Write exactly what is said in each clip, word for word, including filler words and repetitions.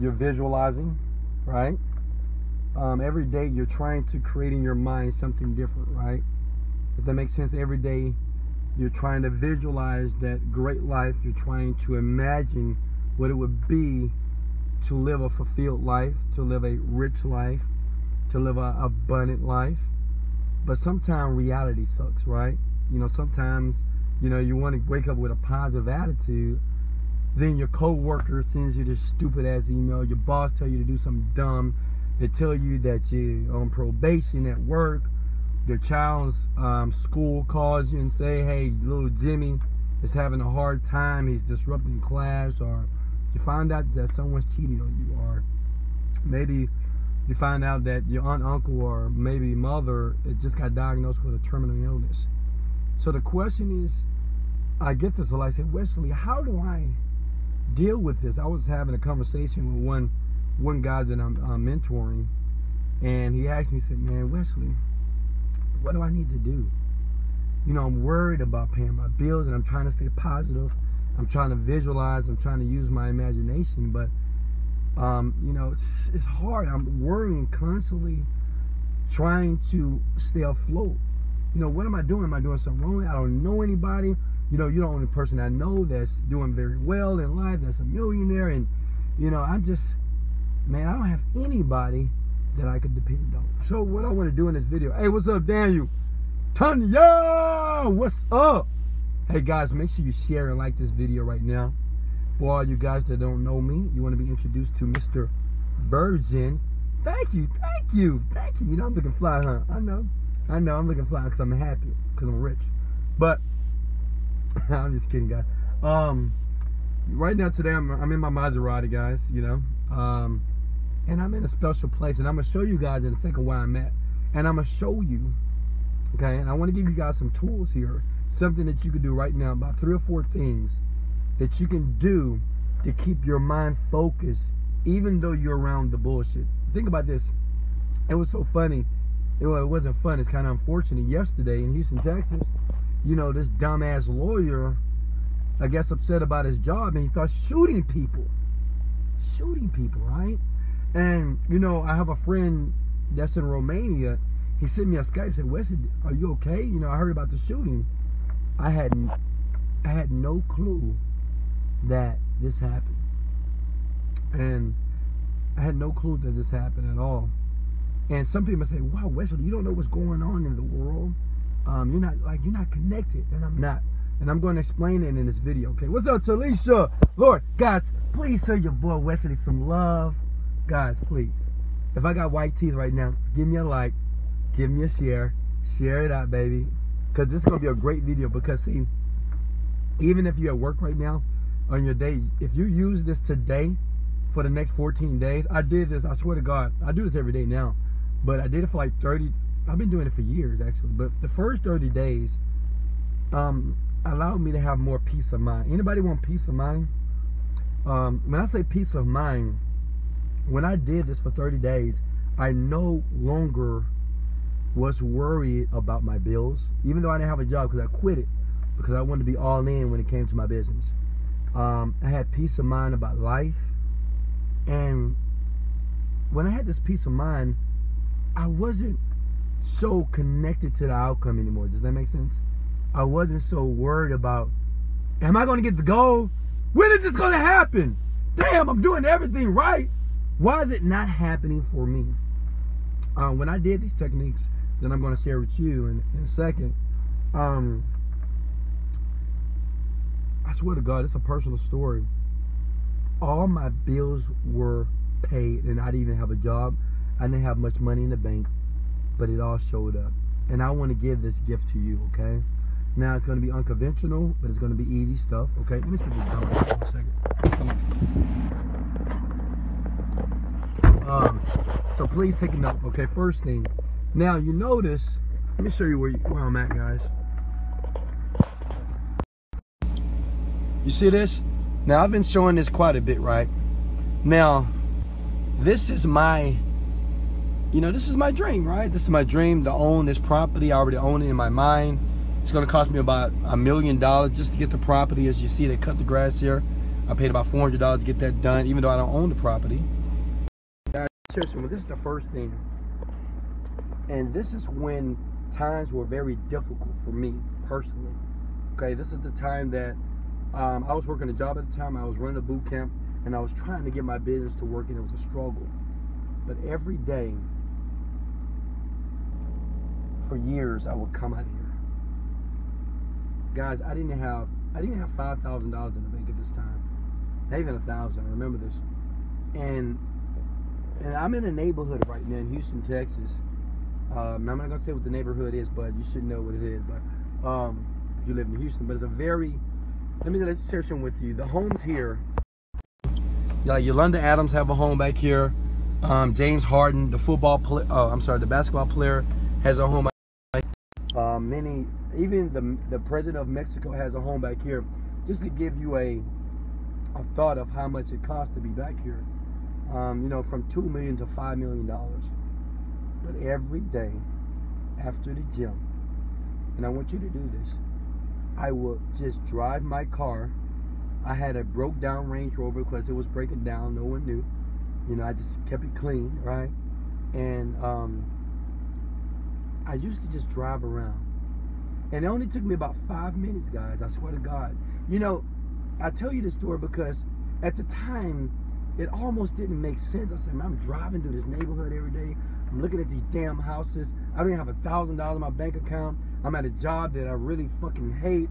you're visualizing, right? Um, every day you're trying to create in your mind something different, right? Does that make sense? Every day you're trying to visualize that great life. You're trying to imagine what it would be to live a fulfilled life, to live a rich life, to live an abundant life. But sometimes reality sucks, right? You know, sometimes, you know, you want to wake up with a positive attitude. Then your co-worker sends you this stupid-ass email. Your boss tells you to do something dumb. They tell you that you're on probation at work. Your child's um, school calls you and say, hey, little Jimmy is having a hard time. He's disrupting class. Or you find out that someone's cheating on you. Or maybe you find out that your aunt, uncle, or maybe mother just got diagnosed with a terminal illness. So the question is, I get this a lot. I say, Wesley, how do I deal with this? I was having a conversation with one one guy that I'm uh, mentoring, and he asked me, he said, man, Wesley, what do I need to do? You know, I'm worried about paying my bills, and I'm trying to stay positive. I'm trying to visualize. I'm trying to use my imagination, but, um, you know, it's, it's hard. I'm worrying constantly, trying to stay afloat. You know, what am I doing? Am I doing something wrong? I don't know anybody. You know, you're the only person I know that's doing very well in life, that's a millionaire. And, you know, I just, man, I don't have anybody that I could depend on. So what I want to do in this video, hey, what's up, Daniel? Tanya, what's up? Hey, guys, make sure you share and like this video right now. For all you guys that don't know me, you want to be introduced to Mister Virgin. Thank you, thank you, thank you. You know, I'm looking fly, huh? I know, I know, I'm looking fly because I'm happy, because I'm rich. But I'm just kidding, guys. Um, right now, today, I'm, I'm in my Maserati, guys, you know. Um, and I'm in a special place. And I'm going to show you guys in a second where I'm at. And I'm going to show you, okay? And I want to give you guys some tools here. Something that you can do right now. About three or four things that you can do to keep your mind focused, even though you're around the bullshit. Think about this. It was so funny. It, well, it wasn't fun. It's kind of unfortunate. Yesterday in Houston, Texas, you know, this dumbass lawyer, I guess, upset about his job, and he starts shooting people. Shooting people, right? And, you know, I have a friend that's in Romania. He sent me a Skype, said, Wesley, are you okay? You know, I heard about the shooting. I had, I had no clue that this happened. And I had no clue that this happened at all. And some people say, wow, Wesley, you don't know what's going on in the world. Um, you're not like you're not connected, and I'm not, and I'm going to explain it in this video. Okay, what's up, Talisha? Lord, guys, please show your boy Wesley some love, guys. Please, if I got white teeth right now, give me a like, give me a share, share it out, baby, because this is gonna be a great video. Because see, even if you're at work right now on your day, if you use this today for the next fourteen days, I did this. I swear to God, I do this every day now, but I did it for like thirty. I've been doing it for years, actually, but the first thirty days um, allowed me to have more peace of mind. Anybody want peace of mind? Um, when I say peace of mind, when I did this for thirty days, I no longer was worried about my bills, even though I didn't have a job, because I quit it, because I wanted to be all in when it came to my business. Um, I had peace of mind about life, and when I had this peace of mind, I wasn't so connected to the outcome anymore. Does that make sense? I wasn't so worried about, am I going to get the goal? When is this going to happen? Damn, I'm doing everything right. Why is it not happening for me? Um, when I did these techniques that I'm going to share with you in, in a second, um, I swear to God, it's a personal story. All my bills were paid, and I didn't even have a job. I didn't have much money in the bank. But it all showed up, and I want to give this gift to you, okay? Now, it's going to be unconventional, but it's going to be easy stuff, okay? Let me see this down for a second. Come on. Um, so please take a note, okay? First thing, now you notice, let me show you where, you, where I'm at, guys. You see this? Now, I've been showing this quite a bit, right? Now, this is my... You know, this is my dream, right? This is my dream to own this property. I already own it in my mind. It's going to cost me about a million dollars just to get the property. As you see, they cut the grass here. I paid about four hundred dollars to get that done, even though I don't own the property. Guys, seriously, this is the first thing. And this is when times were very difficult for me personally. Okay, this is the time that um, I was working a job at the time. I was running a boot camp, and I was trying to get my business to work, and it was a struggle. But every day, for years, I would come out of here. Guys, I didn't have I didn't have five thousand dollars in the bank at this time. Not even a thousand. I remember this. And and I'm in a neighborhood right now in Houston, Texas. Um, I'm not gonna say what the neighborhood is, but you should know what it is. But um, if you live in Houston, but it's a very let me let me share something with you. The homes here, like Yolanda Adams have a home back here. Um, James Harden, the football player, uh, I'm sorry, the basketball player, has a home. Uh, many, even the the president of Mexico has a home back here. Just to give you a a thought of how much it costs to be back here. Um, you know, from two million to five million dollars. But every day after the gym, and I want you to do this, I will just drive my car. I had a broke down Range Rover because it was breaking down. No one knew. You know, I just kept it clean, right? And um, I used to just drive around. And it only took me about five minutes, guys. I swear to God. You know, I tell you this story because at the time, it almost didn't make sense. I said, man, I'm driving through this neighborhood every day. I'm looking at these damn houses. I don't even have a thousand dollars in my bank account. I'm at a job that I really fucking hate.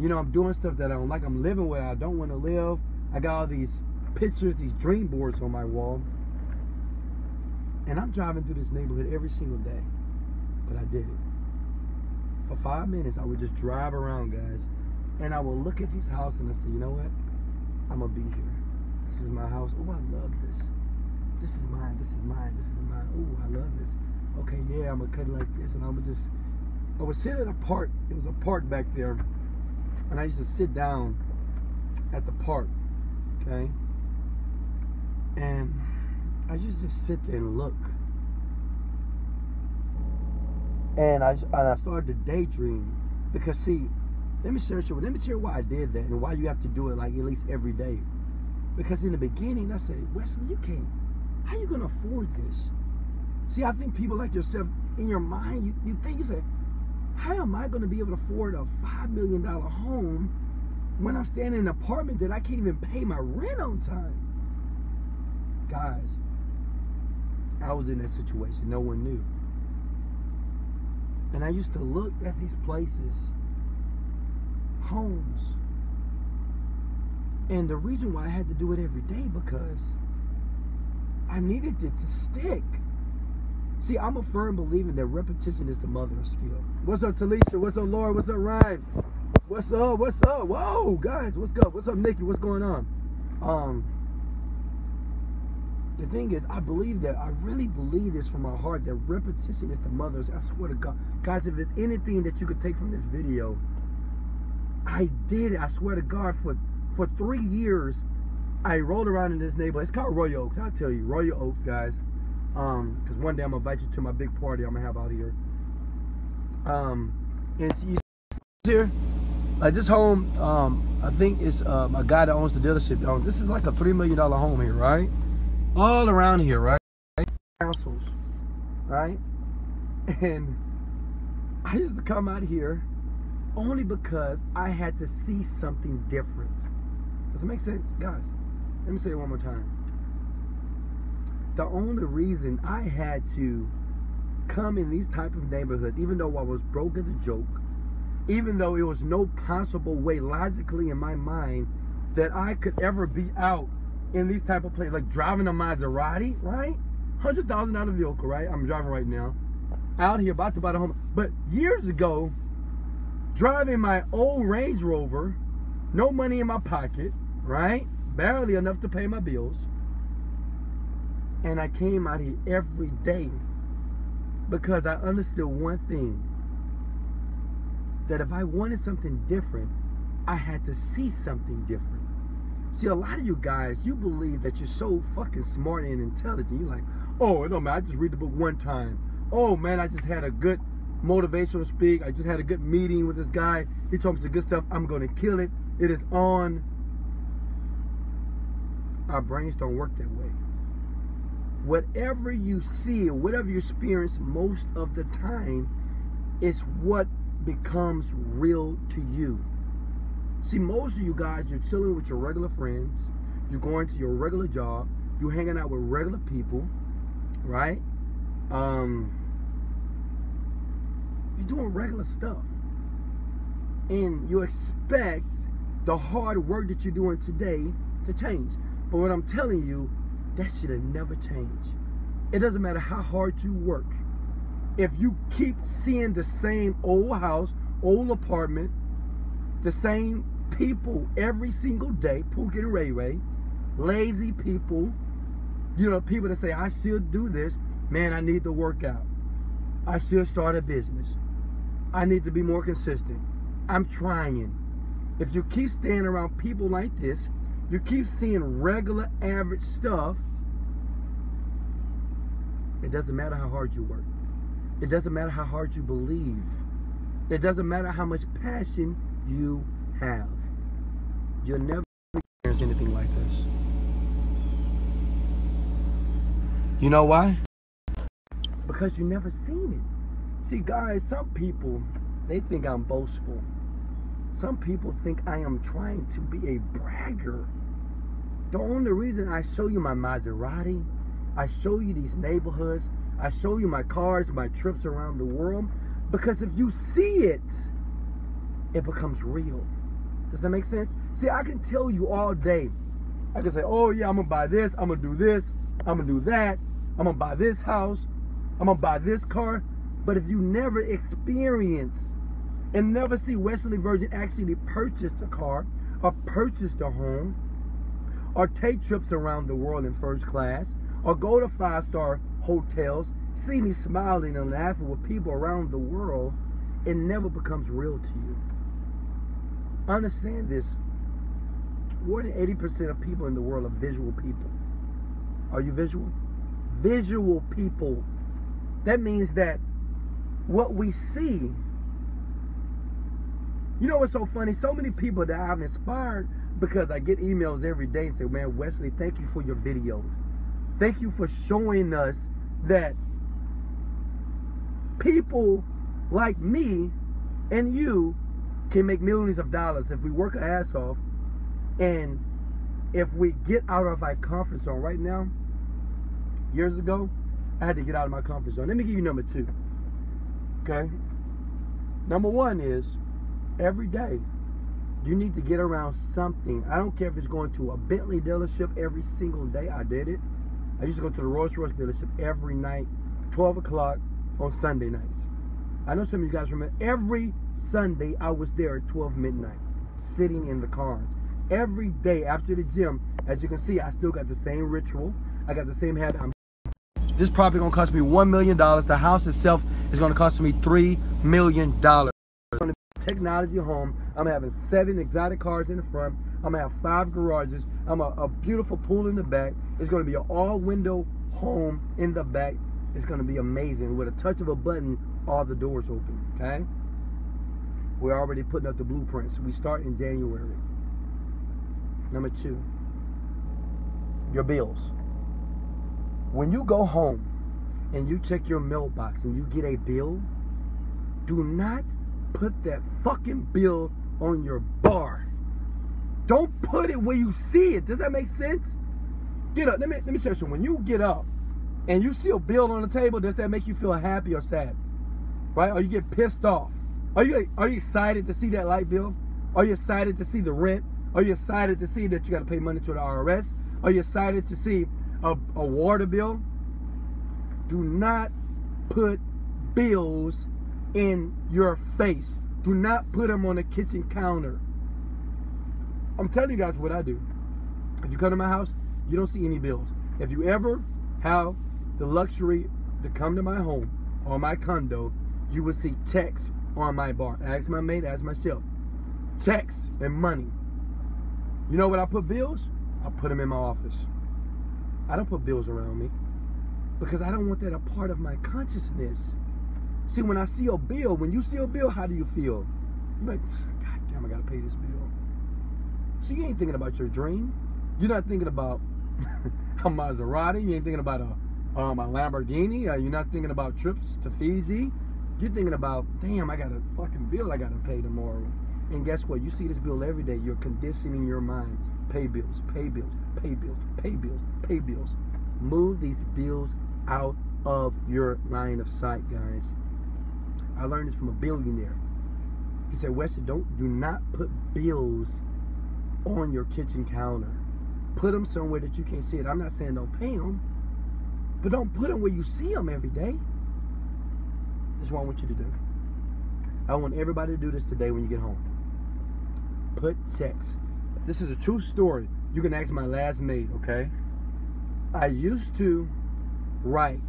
You know, I'm doing stuff that I don't like. I'm living where I don't want to live. I got all these pictures, these dream boards on my wall. And I'm driving through this neighborhood every single day. But I did it. For five minutes, I would just drive around, guys. And I would look at these houses and I say, you know what? I'm going to be here. This is my house. Oh, I love this. This is mine. This is mine. This is mine. Oh, I love this. Okay, yeah, I'm going to cut it like this. And I'm going to just... I would sit at a park. It was a park back there. And I used to sit down at the park. Okay? And I just just sit there and look, and I and I started to daydream, because see, let me share let me share why I did that and why you have to do it like at least every day. Because in the beginning I said, Wesley, you can't. How you gonna afford this? See, I think people like yourself, in your mind, you you think you say, how am I gonna be able to afford a five million dollar home when I'm staying in an apartment that I can't even pay my rent on time? Guys, I was in that situation. No one knew. And I used to look at these places, homes. And the reason why I had to do it every day, because I needed it to stick. See, I'm a firm believer that repetition is the mother of skill. What's up, Talisha? What's up, Laura? What's up, Ryan? What's up? What's up? Whoa, guys, what's up? What's up, Nikki? What's going on? Um... The thing is, I believe that, I really believe this from my heart, that repetition is the mother. I swear to God. Guys, if there's anything that you could take from this video, I did it. I swear to God, for, for three years, I rolled around in this neighborhood. It's called Royal Oaks. I'll tell you, Royal Oaks, guys. Um, because one day I'm going to invite you to my big party I'm going to have out here. Um, and see, here, like this home, um, I think it's um, a guy that owns the dealership. Um, this is like a three million dollar home here, right? All around here, right? Councils, right? And I used to come out here only because I had to see something different. Does it make sense? Guys, let me say it one more time. The only reason I had to come in these type of neighborhoods, even though I was broke as a joke, even though it was no possible way logically in my mind that I could ever be out in these type of places, like driving a Maserati, right? one hundred thousand dollar vehicle, right? I'm driving right now. Out here, about to buy the home. But years ago, driving my old Range Rover, no money in my pocket, right? Barely enough to pay my bills. And I came out here every day because I understood one thing, that if I wanted something different, I had to see something different. See, a lot of you guys, you believe that you're so fucking smart and intelligent. You're like, oh, no, man, I just read the book one time. Oh, man, I just had a good motivational speak. I just had a good meeting with this guy. He told me some good stuff. I'm going to kill it. It is on. Our brains don't work that way. Whatever you see, whatever you experience most of the time is what becomes real to you. See, most of you guys, you're chilling with your regular friends, you're going to your regular job, you're hanging out with regular people, right? Um, you're doing regular stuff. And you expect the hard work that you're doing today to change. But what I'm telling you, that shit'll never change. It doesn't matter how hard you work. If you keep seeing the same old house, old apartment, the same people every single day, Pookie and Ray Ray, lazy people, you know, people that say, I should do this, man, I need to work out. I should start a business. I need to be more consistent. I'm trying. If you keep staying around people like this, you keep seeing regular average stuff, it doesn't matter how hard you work. It doesn't matter how hard you believe. It doesn't matter how much passion you have. You'll never experience anything like this. You know why? Because you've never seen it. See, guys, some people, they think I'm boastful. Some people think I am trying to be a bragger. The only reason I show you my Maserati, I show you these neighborhoods, I show you my cars, my trips around the world, because if you see it, it becomes real. Does that make sense? See, I can tell you all day. I can say, oh yeah, I'm gonna buy this, I'm gonna do this, I'm gonna do that, I'm gonna buy this house, I'm gonna buy this car. But if you never experience and never see Wesley Virgin actually purchase a car or purchase a home or take trips around the world in first class or go to five-star hotels, see me smiling and laughing with people around the world, it never becomes real to you. Understand this. More than eighty percent of people in the world are visual people. Are you visual? Visual people. That means that what we see. You know what's so funny? So many people that I've inspired, because I get emails every day and say, man, Wesley, thank you for your videos. Thank you for showing us that people like me and you can make millions of dollars if we work our ass off and if we get out of our comfort zone. Right now, years ago, I had to get out of my comfort zone. Let me give you number two, okay? Number one is, every day, you need to get around something. I don't care if it's going to a Bentley dealership every single day. I did it. I used to go to the Rolls Royce dealership every night, twelve o'clock on Sunday nights. I know some of you guys remember. Every Sunday, I was there at twelve midnight, sitting in the cars. Every day after the gym, as you can see, I still got the same ritual. I got the same habit. I'm this is probably going to cost me one million dollars. The house itself is going to cost me three million dollars. Technology home. I'm having seven exotic cars in the front. I'm gonna have five garages. I'm a, a beautiful pool in the back. It's gonna be an all-window home in the back. It's gonna be amazing. With a touch of a button, all the doors open. Okay. We're already putting up the blueprints. We start in January. Number two, your bills. When you go home and you check your mailbox and you get a bill, do not put that fucking bill on your bar. Don't put it where you see it. Does that make sense? Get up. Let me, let me show you. When you get up and you see a bill on the table, does that make you feel happy or sad? Right? Or you get pissed off? Are you, are you excited to see that light bill? Are you excited to see the rent? Are you excited to see that you got to pay money to the I R S? Are you excited to see a, a water bill? Do not put bills in your face. Do not put them on the kitchen counter. I'm telling you guys what I do. If you come to my house, you don't see any bills. If you ever have the luxury to come to my home or my condo, you will see checks on my bar. Ask my mate, ask myself. Checks and money. You know what I put bills? I put them in my office. I don't put bills around me because I don't want that a part of my consciousness. See, when I see a bill, when you see a bill, how do you feel? You're like, God damn, I gotta pay this bill. So you ain't thinking about your dream. You're not thinking about a Maserati. You ain't thinking about a, um, a Lamborghini. Uh, you're not thinking about trips to Fiji. You're thinking about, damn, I got a fucking bill I got to pay tomorrow. And guess what? You see this bill every day. You're conditioning your mind. Pay bills, pay bills, pay bills, pay bills, pay bills. Move these bills out of your line of sight, guys. I learned this from a billionaire. He said, Wesley, don't, do not put bills on your kitchen counter. Put them somewhere that you can't see it. I'm not saying don't pay them, but don't put them where you see them every day. This is what I want you to do. I want everybody to do this today when you get home. Put checks. This is a true story. You can ask my last mate, okay? I used to write.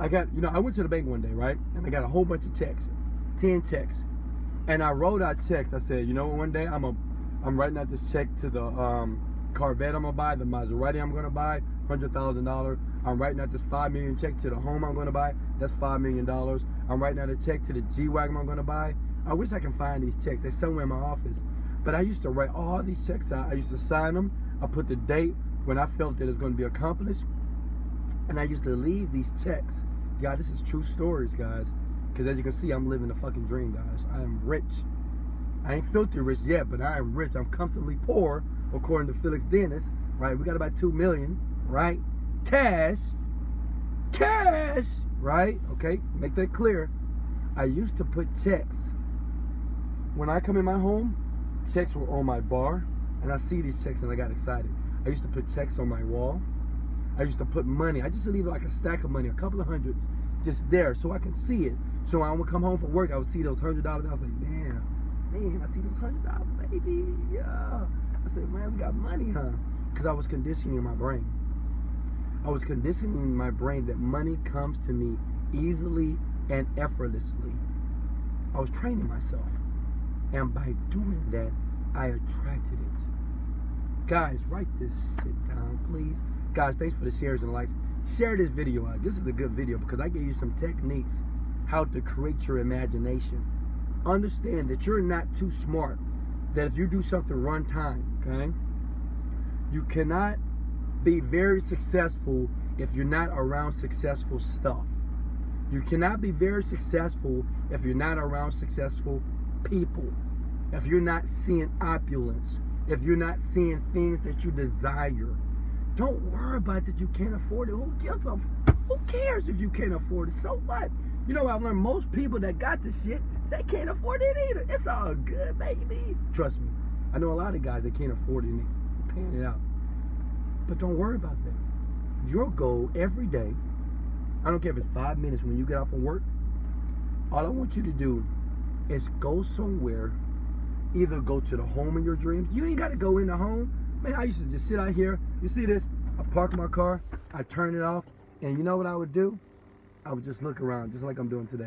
I got, you know, I went to the bank one day, right? And I got a whole bunch of checks, ten checks. And I wrote out checks. I said, you know, one day I'm a, I'm writing out this check to the um, Corvette I'm gonna buy, the Maserati I'm gonna buy, hundred thousand dollars. I'm writing out this five million check to the home I'm gonna buy. That's five million dollars. I'm writing out a check to the G Wagon I'm gonna buy. I wish I can find these checks. They're somewhere in my office. But I used to write all these checks out. I used to sign them. I put the date when I felt that it's going to be accomplished. And I used to leave these checks. God, this is true stories, guys. Because as you can see, I'm living the fucking dream, guys. I am rich. I ain't filthy rich yet, but I am rich. I'm comfortably poor, according to Felix Dennis. Right? We got about two million dollars, right? Cash. Cash. Right? Okay? Make that clear. I used to put checks. When I come in my home, checks were on my bar, and I see these checks and I got excited. I used to put checks on my wall. I used to put money. I just leave like a stack of money, a couple of hundreds, just there so I can see it. So when I would come home from work, I would see those hundred dollars. I was like, damn, man, I see those hundred dollars, baby. Yeah. I said, man, we got money, huh? Because I was conditioning my brain. I was conditioning my brain that money comes to me easily and effortlessly. I was training myself. And by doing that, I attracted it. Guys, write this shit down, please. Guys, thanks for the shares and likes. Share this video out. This is a good video because I gave you some techniques how to create your imagination. Understand that you're not too smart. That if you do something one time, okay? You cannot be very successful if you're not around successful stuff. You cannot be very successful if you're not around successful people, if you're not seeing opulence, if you're not seeing things that you desire. Don't worry about that you can't afford it. Who gives a who cares if you can't afford it? So what? You know, I've learned most people that got this shit, they can't afford it either. It's all good, baby. Trust me. I know a lot of guys that can't afford it and they're paying it out. But don't worry about that. Your goal every day, I don't care if it's five minutes when you get off from work, all I want you to do is go somewhere. Either go to the home of your dreams. You ain't got to go in the home. Man, I used to just sit out here. You see this? I park my car. I turn it off. And you know what I would do? I would just look around, just like I'm doing today.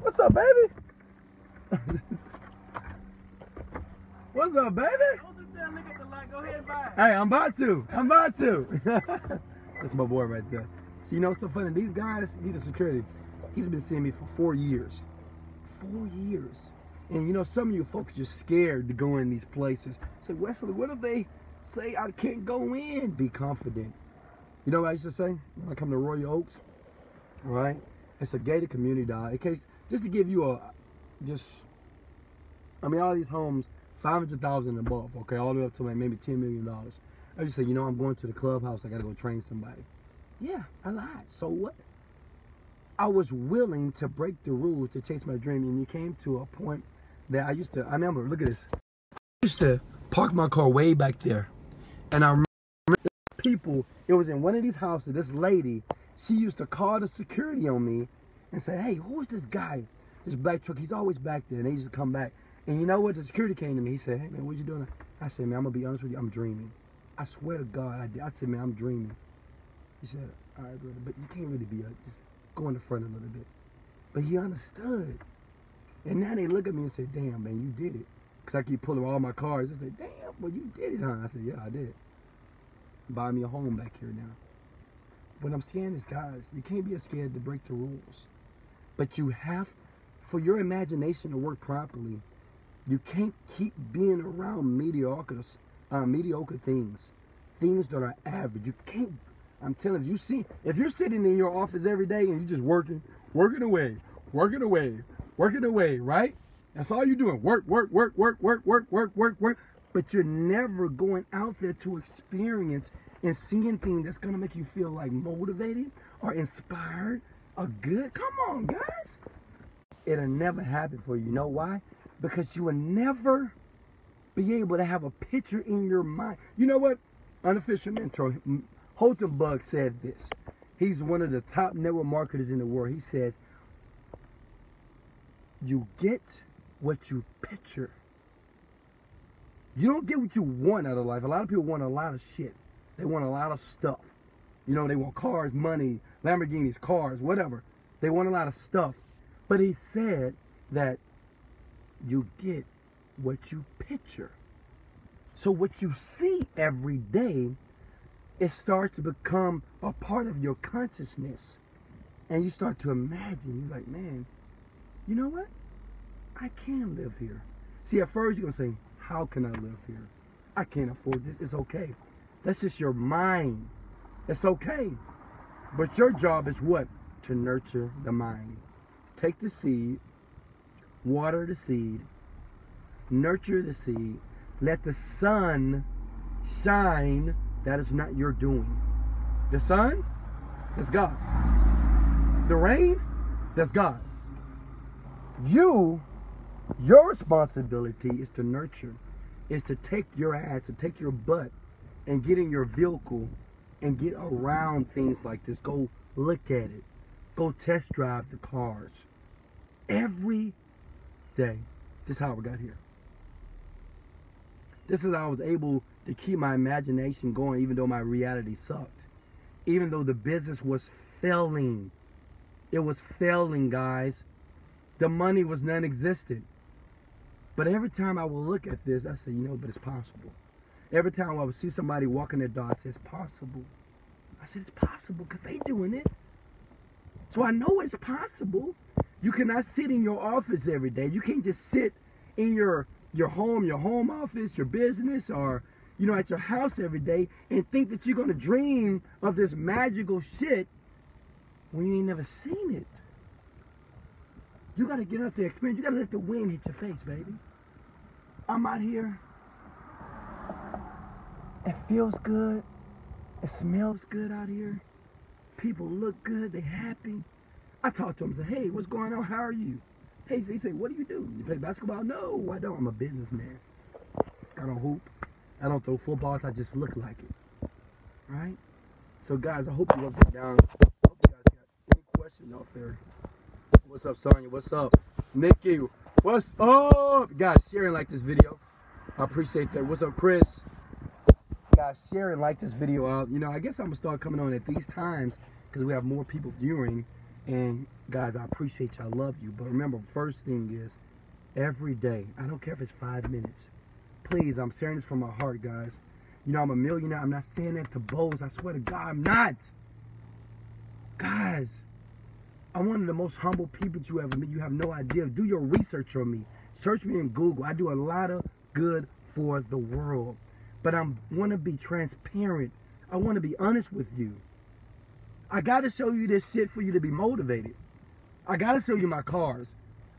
What's up, baby? What's up, baby? Don't just stand and look at the light. Go ahead and buy it. Hey, I'm about to. I'm about to. That's my boy right there. So, you know what's so funny? These guys, he's a security. He's been seeing me for four years. Four years. And you know, some of you folks are scared to go in these places. Say, Wesley, what if they say I can't go in? Be confident. You know what I used to say? When I come to Royal Oaks, all right? It's a gated community. In case, just to give you a, just, I mean, all these homes, five hundred thousand dollars and above, okay? All the way up to like maybe ten million dollars. I just say, you know, I'm going to the clubhouse. I got to go train somebody. Yeah, I lied. So what? I was willing to break the rules to chase my dream, and it came to a point that I used to, I remember, look at this. I used to park my car way back there, and I remember people, it was in one of these houses, this lady, she used to call the security on me and say, hey, who is this guy? This black truck, he's always back there, and they used to come back. And you know what, the security came to me, he said, hey man, what you doing? I said, man, I'm gonna be honest with you, I'm dreaming. I swear to God, I did. I said, man, I'm dreaming. He said, all right, brother, but you can't really be honest. Go in the front a little bit. But he understood. And now they look at me and say, damn, man, you did it. Because I keep pulling all my cars. They say, damn, well, you did it, huh? I said, yeah, I did. Buy me a home back here now. What I'm saying is, guys, you can't be scared to break the rules. But you have, for your imagination to work properly, you can't keep being around mediocre, uh, mediocre things. things that are average. You can't, I'm telling you, you see, if you're sitting in your office every day and you're just working, working away, working away, working away, right? That's all you're doing. Work, work, work, work, work, work, work, work, work. But you're never going out there to experience and seeing things that's going to make you feel like motivated or inspired or good. Come on, guys. It'll never happen for you. You know why? Because you will never be able to have a picture in your mind. You know what? Unofficial mentor Holtenbug said this. He's one of the top network marketers in the world. He says, you get what you picture. You don't get what you want out of life. A lot of people want a lot of shit. They want a lot of stuff. You know, they want cars, money, Lamborghinis, cars, whatever. They want a lot of stuff. But he said that you get what you picture. So what you see every day, it starts to become a part of your consciousness. And you start to imagine. You're like, man, you know what? I can live here. See, at first you're going to say, how can I live here? I can't afford this. It's okay. That's just your mind. It's okay. But your job is what? To nurture the mind. Take the seed, water the seed, nurture the seed, let the sun shine. That is not your doing. The sun, that's God. The rain, that's God. You, your responsibility is to nurture, is to take your ass and take your butt and get in your vehicle and get around things like this. Go look at it. Go test drive the cars. Every day. This is how I got here. This is how I was able to keep my imagination going even though my reality sucked. Even though the business was failing. It was failing, guys. The money was non-existent. But every time I would look at this, I said, you know, but it's possible. Every time I would see somebody walking their dog, I said, it's possible. I said, it's possible because they doing it. So I know it's possible. You cannot sit in your office every day. You can't just sit in your, your home, your home office, your business, or, you know, at your house every day and think that you're going to dream of this magical shit when you ain't never seen it. You got to get out there, experience. You got to let the wind hit your face, baby. I'm out here. It feels good. It smells good out here. People look good. They happy. I talk to them and say, hey, what's going on? How are you? Hey, they say, what do you do? You play basketball? No, I don't. I'm a businessman. I don't hoop. I don't throw footballs. I just look like it. Right? So, guys, I hope you love it down. I hope you guys got any questions out there. What's up, Sonya? What's up? Nikki, what's up? Guys, share and like this video. I appreciate that. What's up, Chris? Guys, share and like this video out. You know, I guess I'm gonna start coming on at these times because we have more people viewing. And guys, I appreciate you. I love you. But remember, first thing is every day. I don't care if it's five minutes. Please, I'm sharing this from my heart, guys. You know, I'm a millionaire. I'm not saying that to boast. I swear to God, I'm not. Guys, I'm one of the most humble people you ever meet. You have no idea. Do your research on me. Search me in Google. I do a lot of good for the world. But I want to be transparent. I want to be honest with you. I got to show you this shit for you to be motivated. I got to show you my cars.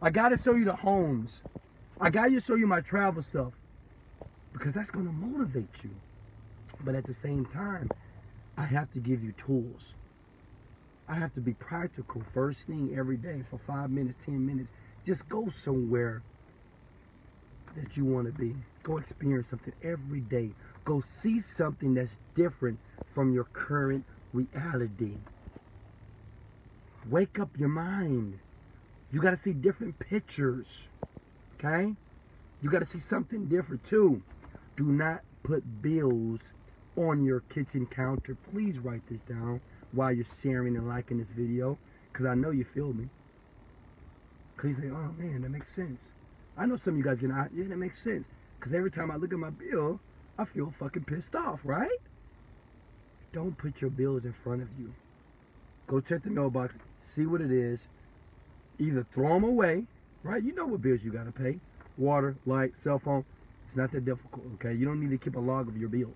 I got to show you the homes. I got to show you my travel stuff. Because that's going to motivate you. But at the same time, I have to give you tools. I have to be practical first thing every day for five minutes, ten minutes. Just go somewhere that you want to be. Go experience something every day. Go see something that's different from your current reality. Wake up your mind. You got to see different pictures. Okay? You got to see something different too. Do not put bills on your kitchen counter. Please write this down while you're sharing and liking this video, because I know you feel me. Because you say, oh man, that makes sense. I know some of you guys can, yeah, that makes sense. Because every time I look at my bill, I feel fucking pissed off, right? Don't put your bills in front of you. Go check the mailbox, see what it is. Either throw them away, right? You know what bills you got to pay. Water, light, cell phone. It's not that difficult, okay? You don't need to keep a log of your bills.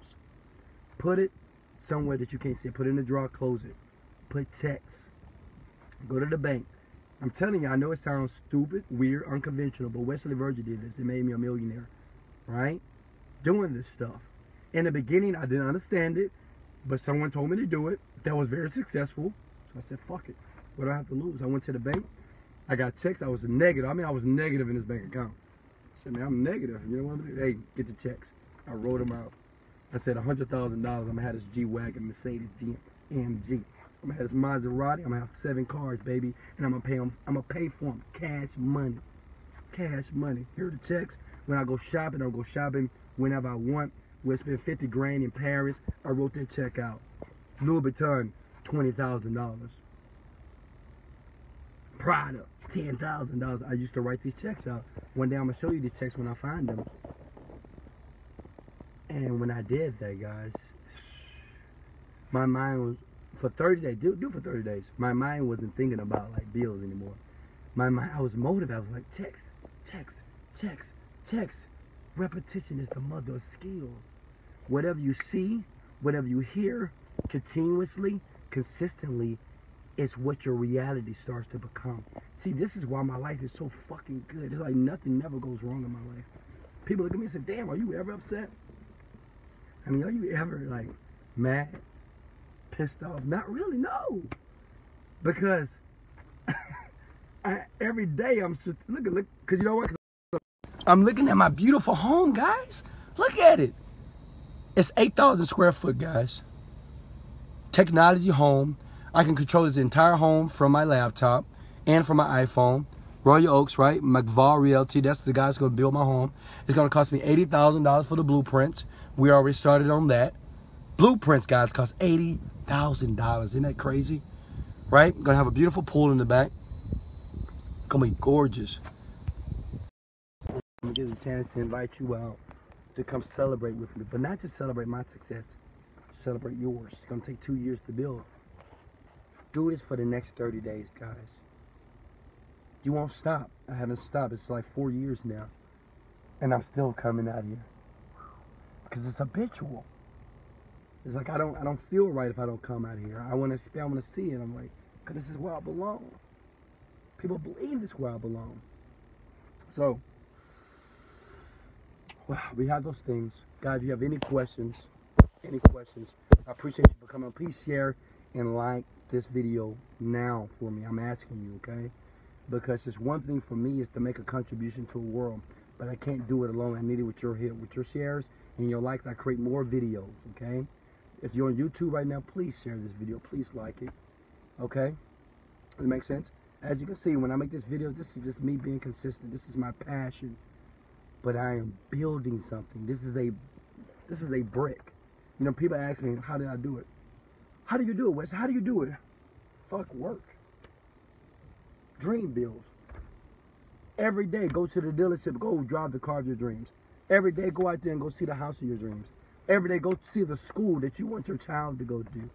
Put it somewhere that you can't see it. Put it in the drawer, close it. Put checks. Go to the bank. I'm telling you, I know it sounds stupid, weird, unconventional, but Wesley Virgin did this. It made me a millionaire, right? Doing this stuff. In the beginning, I didn't understand it, but someone told me to do it. That was very successful. So I said, fuck it. What do I have to lose? I went to the bank. I got checks. I was a negative. I mean, I was negative in this bank account. I said, man, I'm negative. You know what I'm doing? Hey, get the checks. I wrote them out. I said, one hundred thousand dollars, I'm going to have this G Wagon, Mercedes G A M G. I'm going to have this Maserati. I'm going to have seven cars, baby. And I'm going to pay them. I'm going to pay for them. Cash money. Cash money. Here are the checks. When I go shopping, I'll go shopping whenever I want. We'll spend fifty grand in Paris. I wrote that check out. Louis Vuitton, twenty thousand dollars. Prada, ten thousand dollars. I used to write these checks out. One day I'm going to show you these checks when I find them. And when I did that, guys, my mind was, for thirty days, do, do for thirty days, my mind wasn't thinking about, like, bills anymore. My mind, I was motivated. I was like, checks, checks, checks, checks. Repetition is the mother of skill. Whatever you see, whatever you hear, continuously, consistently, it's what your reality starts to become. See, this is why my life is so fucking good. It's like nothing never goes wrong in my life. People look at me and say, damn, are you ever upset? I mean, are you ever, like, mad, pissed off? Not really, no. Because I, every day I'm just, look at, look, because you know what? I'm looking at my beautiful home, guys. Look at it. It's eight thousand square foot, guys. Technology home. I can control this entire home from my laptop and from my iPhone. Royal Oaks, right? McVaugh Realty. That's the guy that's going to build my home. It's going to cost me eighty thousand dollars for the blueprints. We already started on that. Blueprints, guys, cost eighty thousand dollars. Isn't that crazy? Right? Going to have a beautiful pool in the back. Going to be gorgeous. I'm going to give a chance to invite you out to come celebrate with me. But not just celebrate my success. Celebrate yours. It's going to take two years to build. Do this for the next thirty days, guys. You won't stop. I haven't stopped. It's like four years now. And I'm still coming out here. Because it's habitual. It's like I don't I don't feel right if I don't come out here. I want to I want to see it. I'm like, because this is where I belong. People believe this is where I belong. So, well, we have those things. Guys, if you have any questions, any questions, I appreciate you for coming. Please share and like this video now for me. I'm asking you, okay? Because it's one thing for me is to make a contribution to the world. But I can't do it alone. I need it with your help, with your shares. In your likes, I create more videos, okay? If you're on YouTube right now, please share this video. Please like it, okay? Does it make sense? As you can see, when I make this video, this is just me being consistent. This is my passion. But I am building something. This is a this is a brick. You know, people ask me, how did I do it? How do you do it, Wes? How do you do it? Fuck work. Dream build. Every day, go to the dealership. Go drive the car of your dreams. Every day, go out there and go see the house of your dreams. Every day, go see the school that you want your child to go to.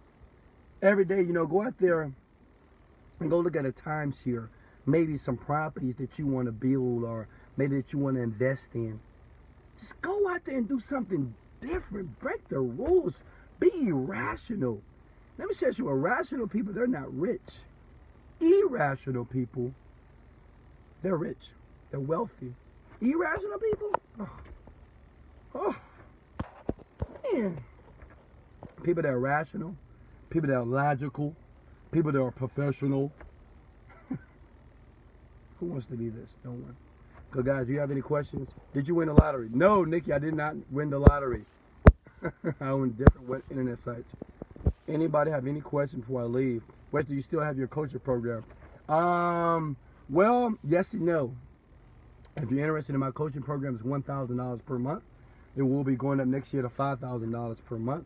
Every day, you know, go out there and go look at a timeshare. Maybe some properties that you want to build or maybe that you want to invest in. Just go out there and do something different. Break the rules. Be irrational. Let me tell you, irrational people, they're not rich. Irrational people, they're rich. They're wealthy. Irrational people? Oh. Oh, man. People that are rational, people that are logical, people that are professional. Who wants to be this? No one. So, guys, do you have any questions? Did you win the lottery? No, Nikki, I did not win the lottery. I own different internet sites. Anybody have any questions before I leave? Wesley, do you still have your coaching program? Um, well, yes and no. If you're interested in my coaching program, it's one thousand dollars per month. It will be going up next year to five thousand dollars per month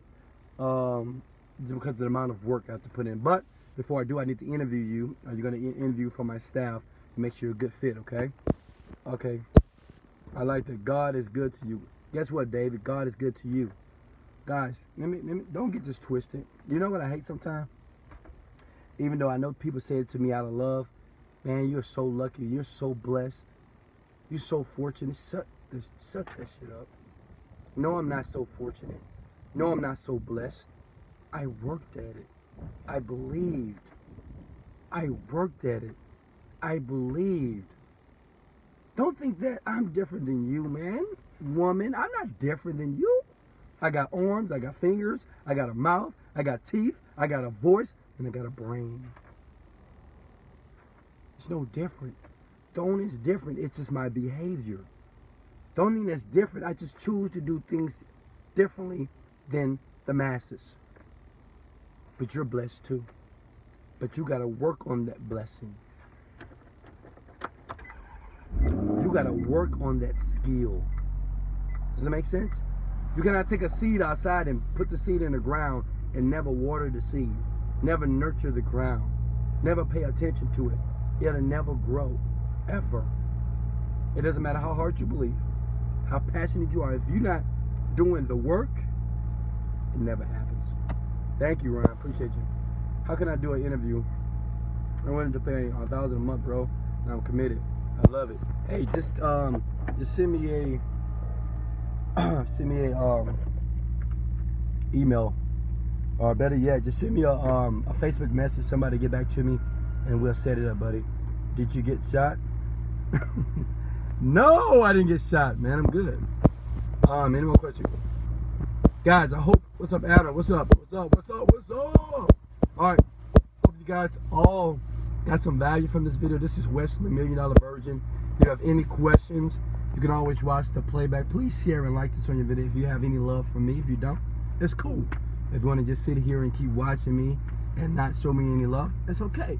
um, because of the amount of work I have to put in. But before I do, I need to interview you. You're going to interview for my staff to make sure you're a good fit, okay? Okay. I like that. God is good to you. Guess what, David? God is good to you. Guys, let me, let me, don't get this twisted. You know what I hate sometimes? Even though I know people say it to me out of love, man, you're so lucky. You're so blessed. You're so fortunate. Shut, this, shut that shit up. No, I'm not so fortunate. No, I'm not so blessed. I worked at it. I believed. I worked at it. I believed. Don't think that I'm different than you, man. Woman, I'm not different than you. I got arms, I got fingers, I got a mouth, I got teeth, I got a voice, and I got a brain. It's no different. Don't is different. It's just my behavior. Don't mean that's different. I just choose to do things differently than the masses. But you're blessed too. But you got to work on that blessing. You got to work on that skill. Does that make sense? You cannot take a seed outside and put the seed in the ground and never water the seed, never nurture the ground, never pay attention to it. It'll never grow, ever. It doesn't matter how hard you believe, how passionate you are. If you're not doing the work, it never happens. Thank you, Ron. I appreciate you. How can I do an interview? I wanted to pay a thousand a month, bro, and I'm committed. I love it. Hey, just um, just send me a send me a um email, or better yet, just send me a um a Facebook message. Somebody get back to me, and we'll set it up, buddy. Did you get shot? No, I didn't get shot, man. I'm good. Um, any more questions? Guys, I hope, what's up, Adam? What's up? What's up? What's up? What's up? All right. Hope you guys all got some value from this video. This is Wesley, Million Dollar Virgin. If you have any questions, you can always watch the playback. Please share and like this on your video if you have any love for me. If you don't, it's cool. If you want to just sit here and keep watching me and not show me any love, it's okay.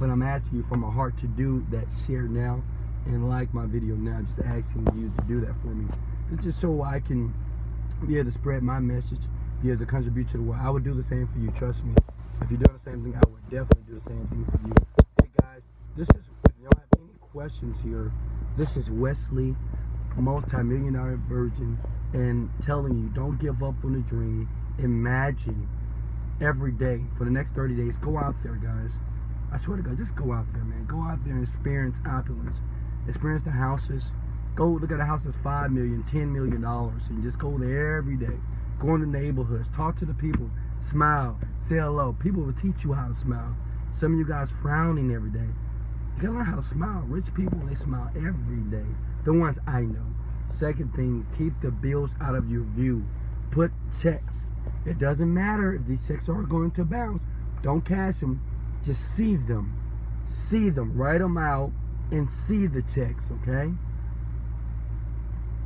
But I'm asking you from my heart to do that. Share now and like my video now. Just asking you to do that for me. It's just so I can be able to spread my message, be able to contribute to the world. I would do the same for you. Trust me. If you're doing the same thing, I would definitely do the same thing for you. Hey, guys, this is, if you don't have any questions here, this is Wesley, multi-million dollar virgin, and telling you, don't give up on the dream. Imagine every day for the next thirty days. Go out there, guys. I swear to God, just go out there, man. Go out there and experience opulence. Experience the houses. Go look at a house that's five million dollars, ten million dollars, and just go there every day. Go in the neighborhoods. Talk to the people. Smile. Say hello. People will teach you how to smile. Some of you guys frowning every day. You gotta learn how to smile. Rich people, they smile every day. The ones I know. Second thing, keep the bills out of your view. Put checks. It doesn't matter if these checks are going to bounce. Don't cash them. Just see them. See them. Write them out and see the checks, okay?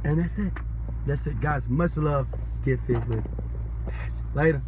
And that's it. That's it, guys. Much love. Get fit with it. Later.